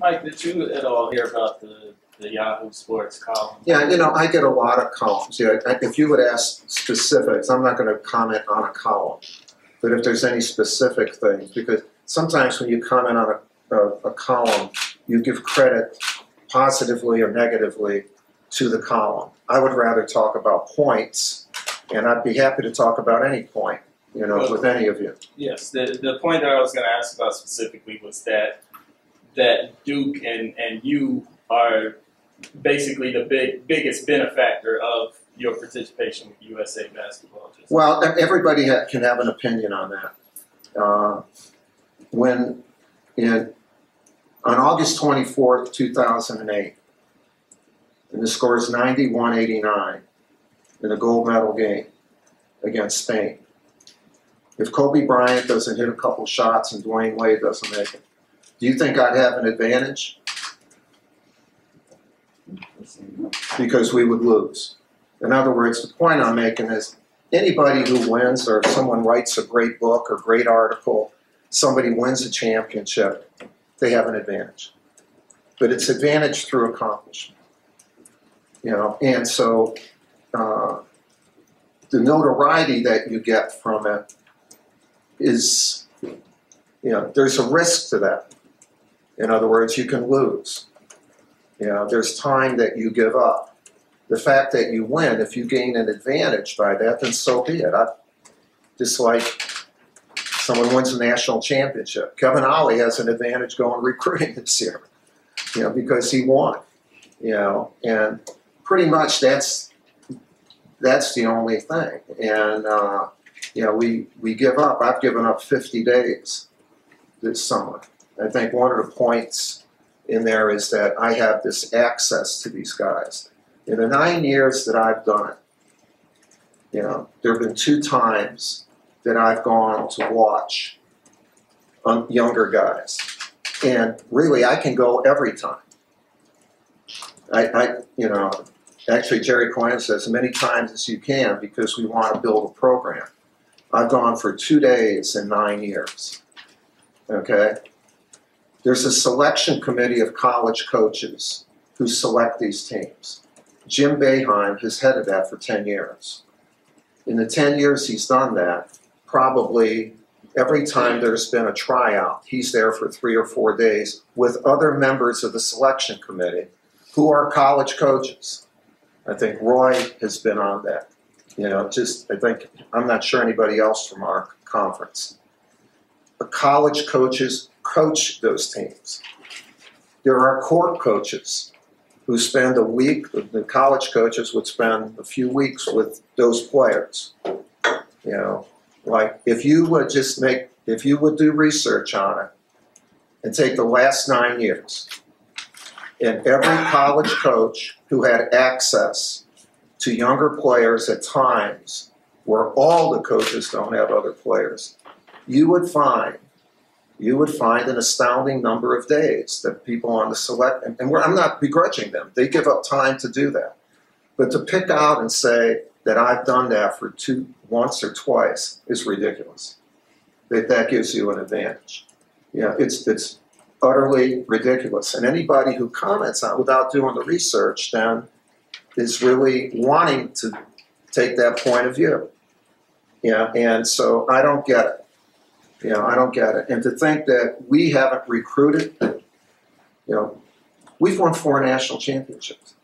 Mike, did you at all hear about the Yahoo Sports column? Yeah, you know, I get a lot of columns. You know, if you would ask specifics, I'm not going to comment on a column. But if there's any specific things, because sometimes when you comment on a column, you give credit positively or negatively to the column. I would rather talk about points, and I'd be happy to talk about any point, you know, with any of you. Yes, the point that I was going to ask about specifically was that Duke and you are basically the biggest benefactor of your participation with USA Basketball. Well, everybody can have an opinion on that. On August 24th, 2008, and the score is 91-89 in a gold medal game against Spain. If Kobe Bryant doesn't hit a couple shots and Dwayne Wade doesn't make it, do you think I'd have an advantage? Because we would lose. In other words, the point I'm making is anybody who wins, or if someone writes a great book or great article, somebody wins a championship, they have an advantage. But it's advantage through accomplishment. You know, and so the notoriety that you get from it is, you know, there's a risk to that. In other words, you can lose. You know, there's time that you give up. The fact that you win, if you gain an advantage by that, then so be it. Just like someone wins a national championship. Kevin Ollie has an advantage going recruiting this year, you know, because he won. You know, and pretty much that's the only thing. And you know, we give up. I've given up 50 days this summer. I think one of the points in there is that I have this access to these guys. In the 9 years that I've done it, you know, there have been 2 times that I've gone to watch younger guys, and really I can go every time. You know, actually Jerry Coyne says many times as you can because we want to build a program. I've gone for 2 days in 9 years, okay? There's a selection committee of college coaches who select these teams. Jim Boeheim has headed that for 10 years. In the 10 years he's done that, probably every time there's been a tryout, he's there for 3 or 4 days with other members of the selection committee who are college coaches. I think Roy has been on that. You know, I think, I'm not sure anybody else from our conference. The college coaches coach those teams. There are core coaches who spend a week, the college coaches would spend a few weeks with those players. You know, like if you would do research on it and take the last 9 years, and every college coach who had access to younger players at times where all the coaches don't have other players, you would find an astounding number of days that people on the select, and I'm not begrudging them, they give up time to do that. But to pick out and say that I've done that for once or twice is ridiculous. That gives you an advantage. Yeah, it's utterly ridiculous. And anybody who comments on it without doing the research then is really wanting to take that point of view. Yeah, and so I don't get it. You know, I don't get it. And to think that we haven't recruited, you know, we've won 4 national championships.